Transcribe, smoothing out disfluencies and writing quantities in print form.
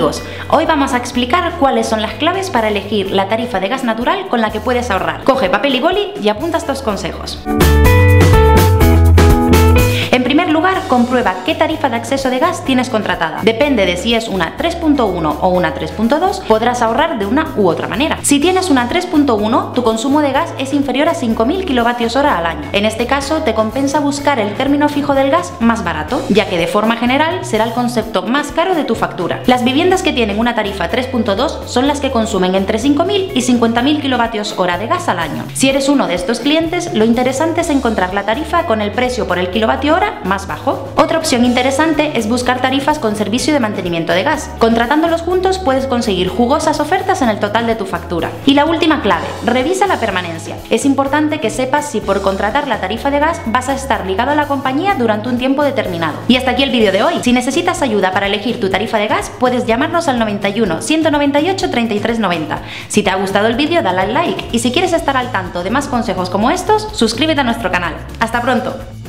amigos, hoy vamos a explicar cuáles son las claves para elegir la tarifa de gas natural con la que puedes ahorrar. Coge papel y boli y apunta estos consejos. En primer lugar, comprueba qué tarifa de acceso de gas tienes contratada. Depende de si es una 3.1 o una 3.2, podrás ahorrar de una u otra manera. Si tienes una 3.1, tu consumo de gas es inferior a 5.000 kWh al año. En este caso, te compensa buscar el término fijo del gas más barato, ya que de forma general será el concepto más caro de tu factura. Las viviendas que tienen una tarifa 3.2 son las que consumen entre 5.000 y 50.000 kWh de gas al año. Si eres uno de estos clientes, lo interesante es encontrar la tarifa con el precio por el kWh más bajo. Otra opción interesante es buscar tarifas con servicio de mantenimiento de gas. Contratándolos juntos puedes conseguir jugosas ofertas en el total de tu factura. Y la última clave, revisa la permanencia. Es importante que sepas si por contratar la tarifa de gas vas a estar ligado a la compañía durante un tiempo determinado. Y hasta aquí el vídeo de hoy. Si necesitas ayuda para elegir tu tarifa de gas, puedes llamarnos al 91 198 33 90. Si te ha gustado el vídeo, dale al like y si quieres estar al tanto de más consejos como estos, suscríbete a nuestro canal. ¡Hasta pronto!